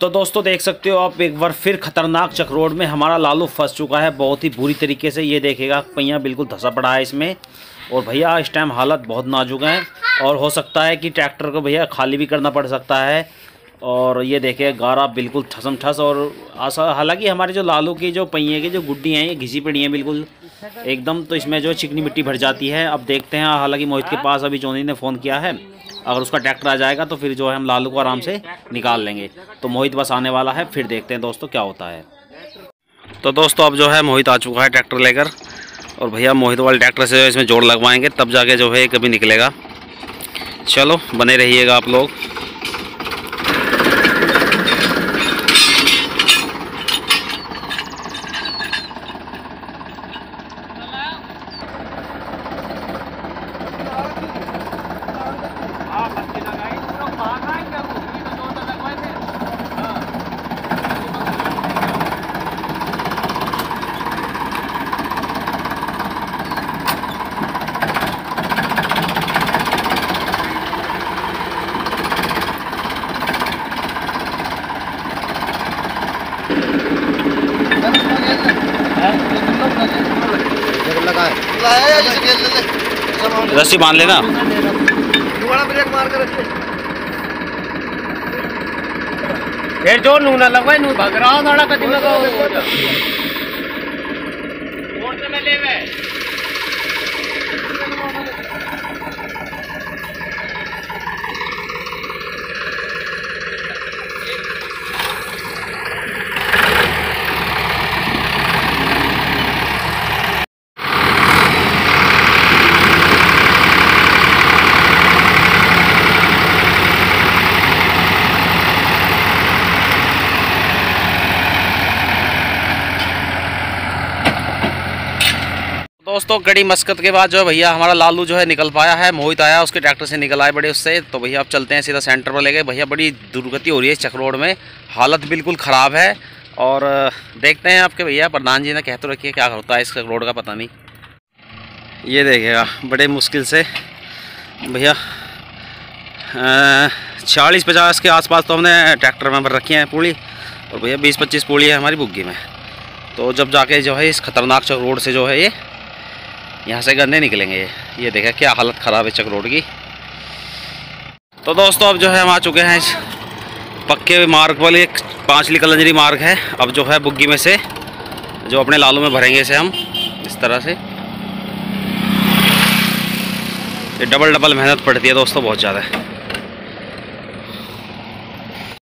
तो दोस्तों देख सकते हो आप एक बार फिर खतरनाक चक्रोड में हमारा लालू फंस चुका है बहुत ही बुरी तरीके से। ये देखिएगा पहिया बिल्कुल धंसा पड़ा है इसमें, और भैया इस टाइम हालत बहुत नाजुक है और हो सकता है कि ट्रैक्टर को भैया खाली भी करना पड़ सकता है। और ये देखिए गारा बिल्कुल ठसम ठस और आशा, हालांकि हमारे जो लालू की जो पहिए की जो गुड्डी हैं ये घिसी पड़ी हैं बिल्कुल एकदम, तो इसमें जो चिकनी मिट्टी भर जाती है। अब देखते हैं, हालांकि मोहित के पास अभी जोनी ने फ़ोन किया है, अगर उसका ट्रैक्टर आ जाएगा तो फिर जो है हम लालू को आराम से निकाल लेंगे। तो मोहित बस आने वाला है, फिर देखते हैं दोस्तों क्या होता है। तो दोस्तों अब जो है मोहित आ चुका है ट्रैक्टर लेकर, और भैया मोहित वाले ट्रैक्टर से इसमें जोड़ लगवाएंगे तब जाके जो है कभी निकलेगा। चलो बने रहिएगा आप लोग। रस्सी बांध लेना, ब्रेक मार कर फिर जोर नू ना लगवाई नू भाग रहा थोड़ा कदम लगाओ और से मैं ले वे। दोस्तों कड़ी मशक्कत के बाद जो है भैया हमारा लालू जो है निकल पाया है, मोहित आया उसके ट्रैक्टर से निकल आए बड़े उससे। तो भैया अब चलते हैं सीधा सेंटर पर ले गए। भैया बड़ी दुर्गति हो रही है इस चक्रोड में, हालत बिल्कुल ख़राब है। और देखते हैं आपके भैया प्रधान जी ने कहते रखिए क्या होता है इस चक्रोड का पता नहीं। ये देखिएगा बड़े मुश्किल से भैया 40-50 के आसपास तो हमने ट्रैक्टर में भर रखी हैं पूड़ी, और भैया 20-25 पूड़ी है हमारी बुग्गी में। तो जब जाके जो है इस खतरनाक चक्रोड से जो है ये यहाँ से गन्ने निकलेंगे। ये देखा क्या हालत ख़राब है चक्रोड की। तो दोस्तों अब जो है हम आ चुके हैं इस पक्के मार्ग पर, एक 5 ली कलंजरी मार्ग है। अब जो है बुग्गी में से जो अपने लालू में भरेंगे इसे हम इस तरह से। ये डबल मेहनत पड़ती है दोस्तों बहुत ज़्यादा।